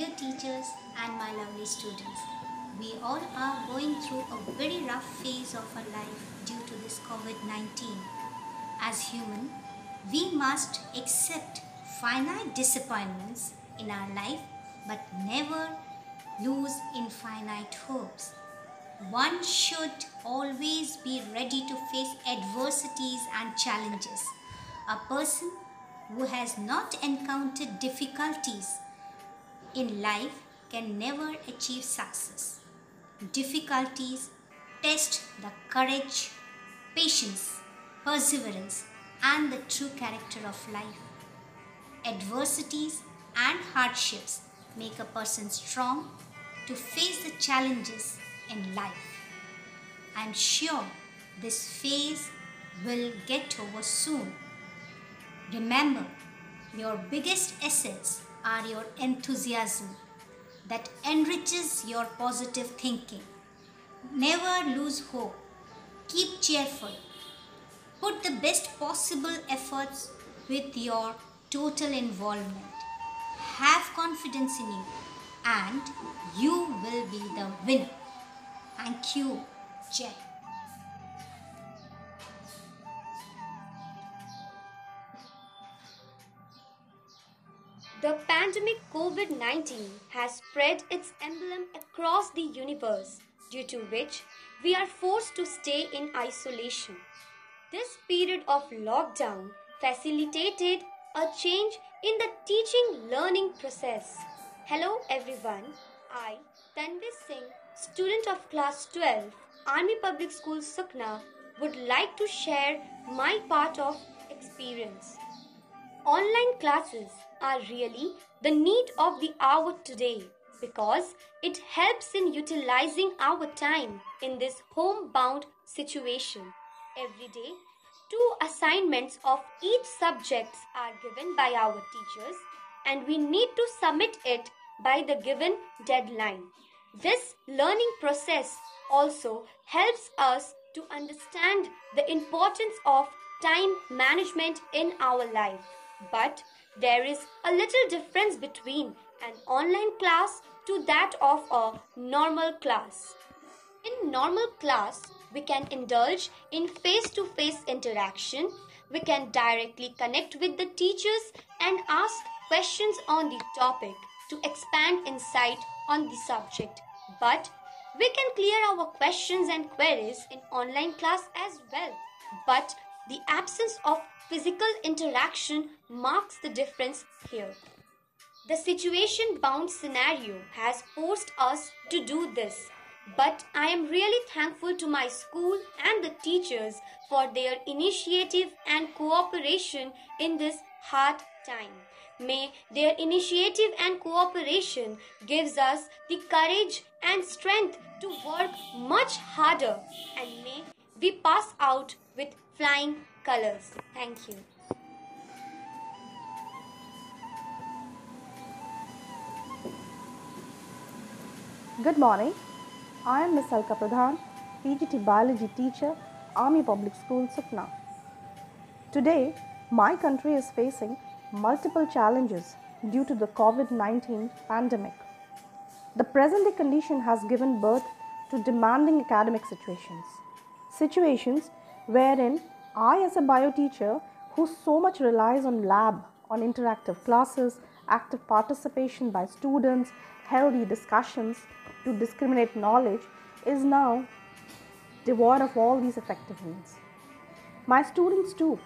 dear teachers and my lovely students. We all are going through a very rough phase of our life due to this COVID-19. As human, we must accept finite disappointments in our life but never lose infinite hopes. One should always be ready to face adversities and challenges. A person who has not encountered difficulties in life can never achieve success. Difficulties test the courage, patience, perseverance, and the true character of life. Adversities and hardships make a person strong to face the challenges in life. I am sure this phase will get over soon. Remember, your biggest assets are your enthusiasm that enriches your positive thinking. Never lose hope. Keep cheerful. Put the best possible efforts with your total involvement. Have confidence in you and you will be the winner. Thank you, Jay. The pandemic COVID-19 has spread its emblem across the universe, due to which we are forced to stay in isolation. This period of lockdown facilitated a change in the teaching-learning process. Hello everyone, I, Tanvi Singh, student of class 12, Army Public School, Sukna, would like to share my part of experience. Online classes are really the need of the hour today because it helps in utilizing our time in this homebound situation. Every day, 2 assignments of each subject are given by our teachers and we need to submit it by the given deadline. This learning process also helps us to understand the importance of time management in our life. But there is a little difference between an online class to that of a normal class. In normal class, we can indulge in face-to-face interaction. We can directly connect with the teachers and ask questions on the topic to expand insight on the subject. But we can clear our questions and queries in online class as well. But the absence of physical interaction marks the difference here. The situation-bound scenario has forced us to do this. But I am really thankful to my school and the teachers for their initiative and cooperation in this hard time. May their initiative and cooperation gives us the courage and strength to work much harder, and may we pass out with flying colors. Thank you. Good morning. I am Miss Alka Pradhan, PGT Biology teacher, Army Public School, Sukna. Today, my country is facing multiple challenges due to the COVID-19 pandemic. The present-day condition has given birth to demanding academic situations. Situations wherein I, as a bio teacher who so much relies on lab, on interactive classes, active participation by students, healthy discussions, to discriminate knowledge, is now devoid of all these effective means. My students too,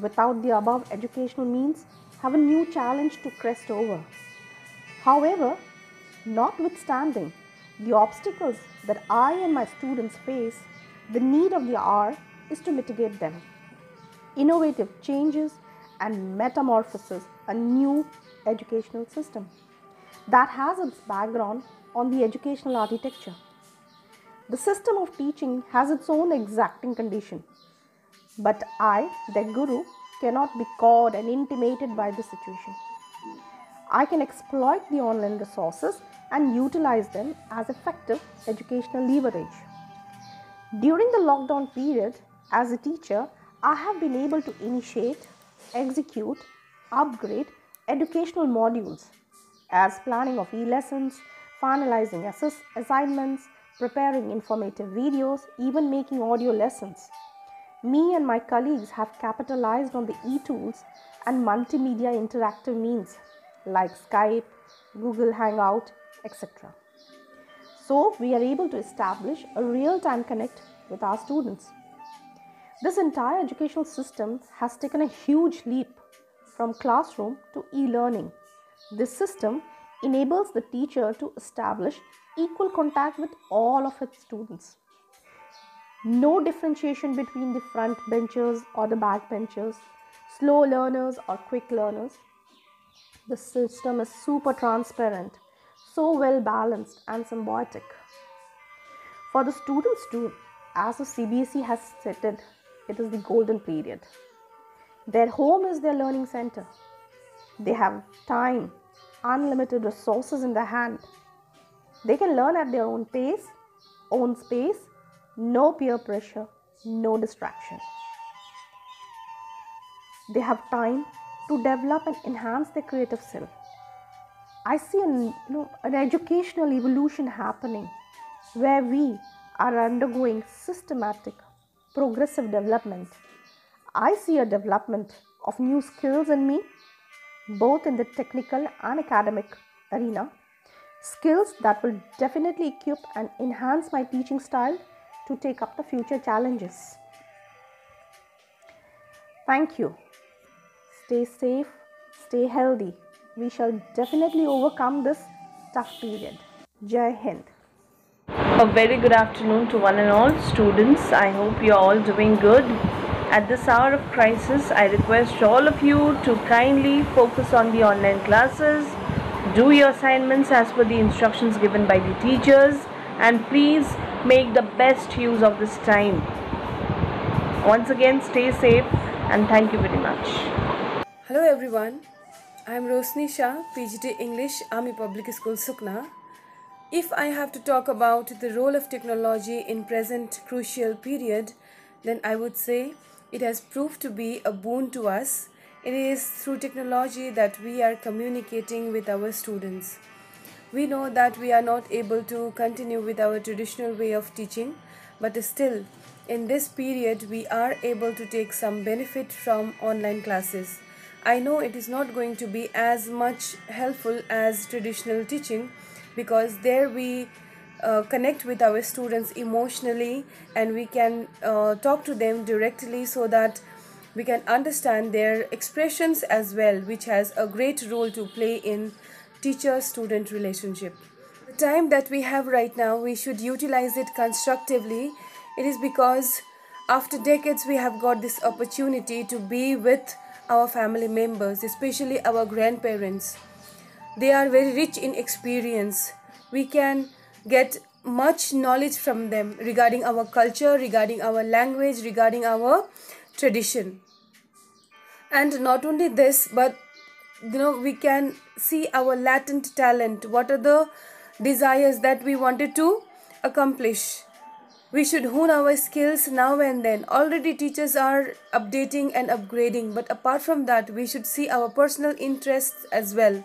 without the above educational means, have a new challenge to crest over. However, notwithstanding the obstacles that I and my students face, the need of the hour is to mitigate them. Innovative changes and metamorphosis, a new educational system that has its background on the educational architecture. The system of teaching has its own exacting condition, but I, their guru, cannot be caught and intimated by this situation. I can exploit the online resources and utilize them as effective educational leverage. During the lockdown period, as a teacher, I have been able to initiate, execute, upgrade educational modules as planning of e-lessons, finalizing assignments, preparing informative videos, even making audio lessons. Me and my colleagues have capitalized on the e-tools and multimedia interactive means like Skype, Google Hangout, etc. So we are able to establish a real-time connect with our students. This entire educational system has taken a huge leap from classroom to e-learning. This system enables the teacher to establish equal contact with all of its students. No differentiation between the front benchers or the back benchers, slow learners or quick learners. The system is super transparent, so well balanced and symbiotic. For the students too, as the CBSE has stated, it is the golden period. Their home is their learning center. They have time, unlimited resources in their hand. They can learn at their own pace, own space, no peer pressure, no distraction. They have time to develop and enhance their creative self. I see an educational evolution happening where we are undergoing systematic, progressive development. I see a development of new skills in me, both in the technical and academic arena, skills that will definitely equip and enhance my teaching style to take up the future challenges. Thank you. Stay safe, stay healthy. We shall definitely overcome this tough period. Jai Hind. A very good afternoon to one and all students. I hope you are all doing good. At this hour of crisis, I request all of you to kindly focus on the online classes, do your assignments as per the instructions given by the teachers, and please make the best use of this time. Once again, stay safe and thank you very much. Hello everyone, I am Rosnisha, PGT English, Army Public School, Sukna. If I have to talk about the role of technology in present crucial period, then I would say it has proved to be a boon to us. It is through technology that we are communicating with our students. We know that we are not able to continue with our traditional way of teaching, but still, in this period, we are able to take some benefit from online classes. I know it is not going to be as much helpful as traditional teaching, because there we connect with our students emotionally and we can talk to them directly, so that we can understand their expressions as well, which has a great role to play in teacher-student relationship. The time that we have right now, we should utilize it constructively. It is because after decades we have got this opportunity to be with our family members, especially our grandparents. They are very rich in experience. We can get much knowledge from them regarding our culture, regarding our language, regarding our tradition. And not only this, but we can see our latent talent. What are the desires that we wanted to accomplish? We should hone our skills now and then. Already teachers are updating and upgrading, but apart from that, we should see our personal interests as well.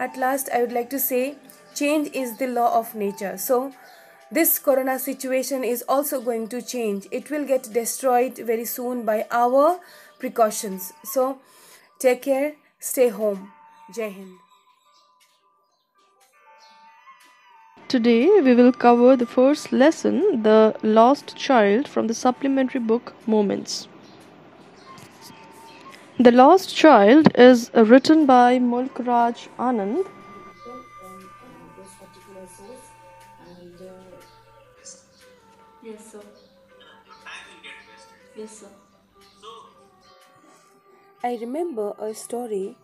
At last, I would like to say, change is the law of nature. So, this corona situation is also going to change. It will get destroyed very soon by our precautions. So, take care, stay home. Jai Hind. Today we will cover the first lesson, The Lost Child, from the supplementary book Moments. The Lost Child is written by Mulk Raj Anand. This particular source, and yes sir, I will get tested. Yes sir. I remember a story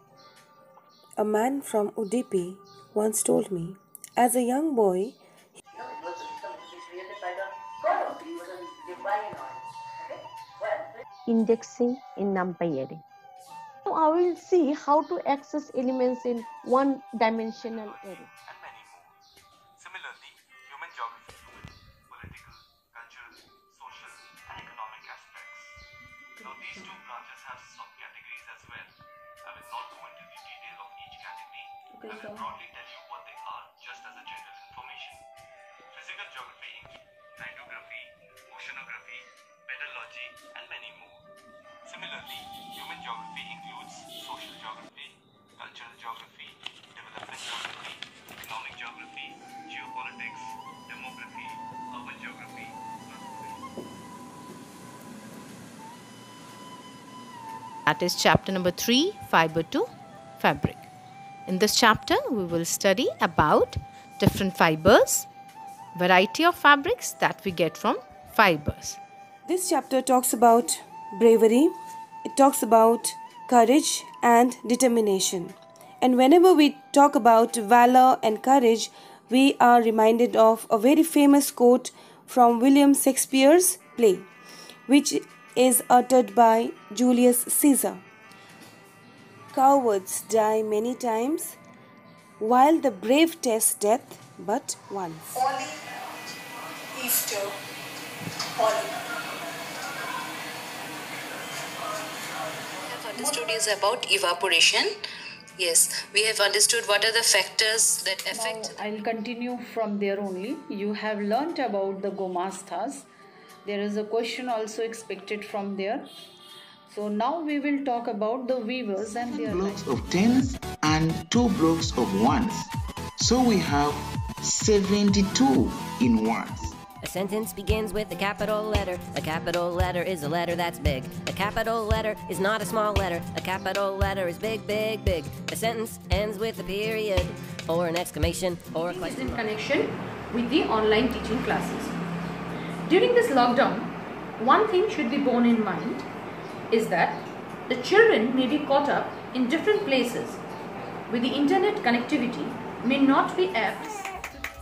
a man from Udipi once told me. As a young boy, indexing in numpairing. So I will see how to access elements in one dimensional array. And many more. Similarly, human geography, political, cultural, social, and economic aspects. Now these two branches have sub-categories as well. I will not go into the detail of each category. I'll broadly tell you what they are, just as a general information. Physical geography, hydrography, oceanography, pedology, and many more. Similarly, human geography includes social geography, cultural geography, development geography, economic geography, geopolitics, demography, urban geography. That is chapter number 3, Fiber to Fabric. In this chapter, we will study about different fibers, variety of fabrics that we get from fibers. This chapter talks about bravery, it talks about courage and determination. And whenever we talk about valor and courage, we are reminded of a very famous quote from William Shakespeare's play, which is uttered by Julius Caesar. Cowards die many times, while the brave taste death but once. Holy Easter, Holy. What we have understood is about evaporation. Yes, we have understood what are the factors that affect. Now I'll continue from there only. You have learnt about the Gomastha's. There is a question also expected from there. So now we will talk about the weavers and their blocks of tens and 2 blocks of ones. So we have 72 in ones. A sentence begins with a capital letter. A capital letter is a letter that's big. A capital letter is not a small letter. A capital letter is big, big, big. A sentence ends with a period or an exclamation or a question. This is in connection with the online teaching classes. During this lockdown, one thing should be borne in mind is that the children may be caught up in different places with the internet connectivity may not be apt.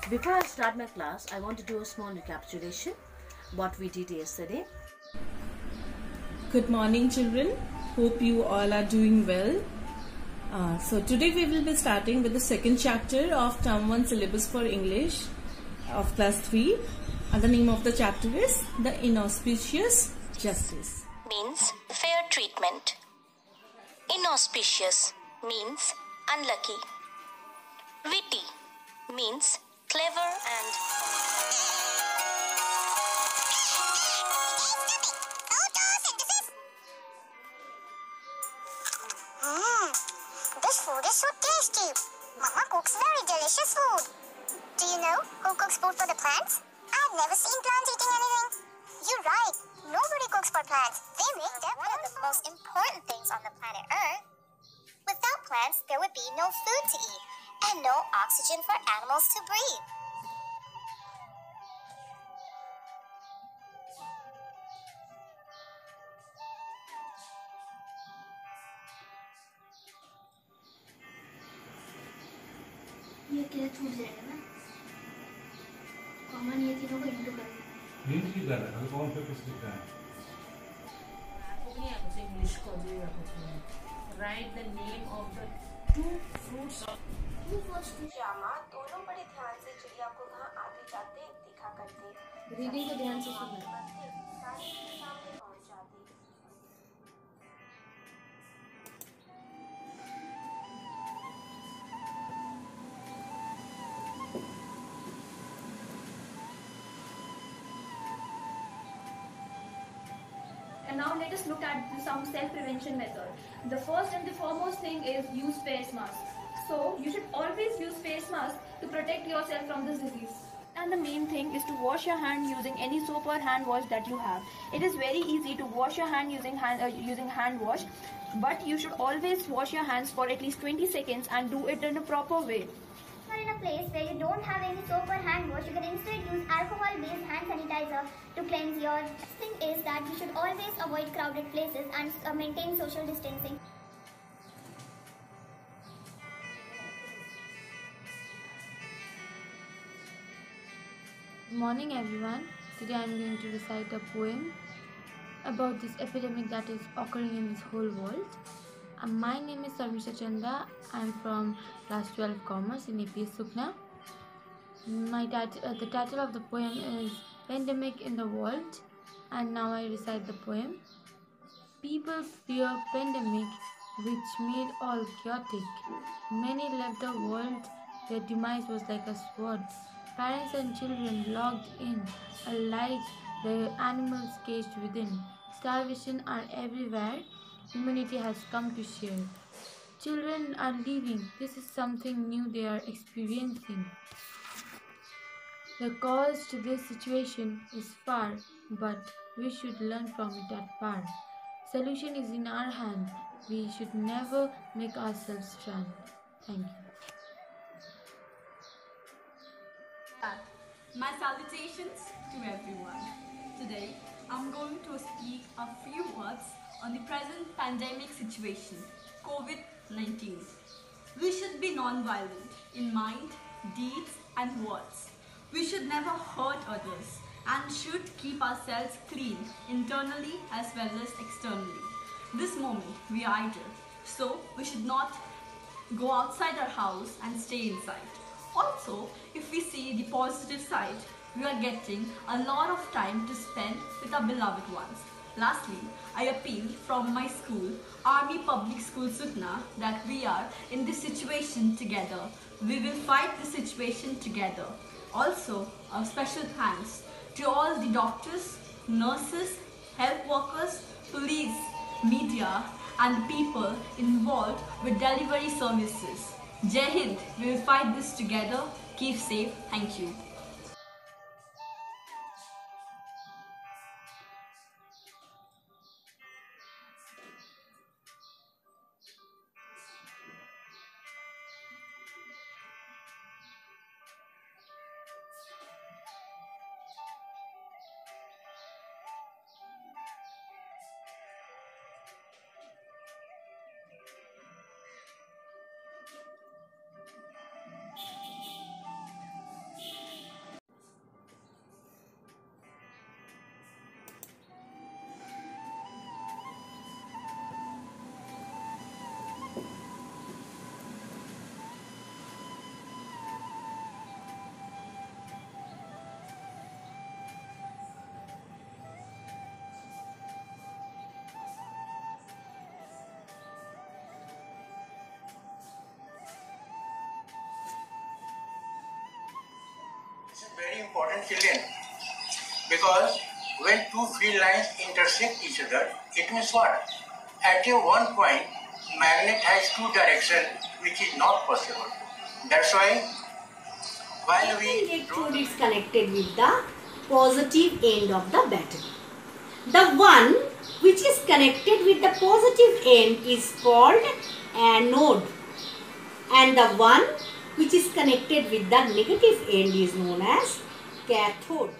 Before I start my class, I want to do a small recapitulation what we did yesterday. Good morning children, hope you all are doing well. So today we will be starting with the second chapter of term 1 syllabus for English of class 3. And the name of the chapter is The Inauspicious Justice. Means fair treatment. Inauspicious means unlucky. Witty means clever and. This food is so tasty. Mama cooks very delicious food. Do you know who cooks food for the plants? I've never seen plants eating anything. You're right. Nobody cooks for plants. They make them one of the most important things on the planet Earth. Without plants, there would be no food to eat and no oxygen for animals to breathe. ये क्या छूट जाएगा ना? Common ये तीनों को into कर कौन से किस लिखा है? इंग्लिश को भी write the name of the two fruits Shyama दोनों बड़े ध्यान से चिड़िया को वहाँ आते जाते देखा करते रीडिंग को ध्यान से सुनते पहुँच जाते. Now let us look at some self-prevention method. The first and the foremost thing is use face mask. So you should always use face mask to protect yourself from this disease. And the main thing is to wash your hand using any soap or hand wash that you have. It is very easy to wash your hand using hand wash, but you should always wash your hands for at least 20 seconds and do it in a proper way. Or in a place where you don't have any soap or hand wash, you can instead use alcohol-based hand sanitizer to cleanse your. Next thing is that you should always avoid crowded places and maintain social distancing. Good morning everyone. Today I am going to recite a poem about this epidemic that is occurring in this whole world. My name is Sarmisha Chandra. I am from class 12 commerce in AP Sukna. The title of the poem is Pandemic in the World, and now I recite the poem. People fear pandemic which made all chaotic. Many left the world. Their demise was like a sword. Parents and children locked in, alike the animals caged within. Starvation are everywhere. Humanity has come to share. Children are leaving. This is something new they are experiencing. The cause to this situation is far, but we should learn from it at par. Solution is in our hand. We should never make ourselves strand. Thank you. My salutations to everyone. Today, I'm going to speak a few words on the present pandemic situation, COVID-19. We should be non-violent in mind, deeds and words. We should never hurt others and should keep ourselves clean internally as well as externally. This moment, we are idle, so we should not go outside our house and stay inside. Also, if we see the positive side, we are getting a lot of time to spend with our beloved ones. Lastly, I appeal from my school, Army Public School, Sukna, that we are in this situation together. We will fight the situation together. Also, a special thanks to all the doctors, nurses, health workers, police, media and people involved with delivery services. Jai Hind, we will fight this together. Keep safe. Thank you. Very important, children, because when two field lines intersect each other, it means what? At a one point, magnet has two directions, which is not possible. That's why while we electrode is connected with the positive end of the battery. The one which is connected with the positive end is called anode, and the one which is connected with the negative end is known as cathode.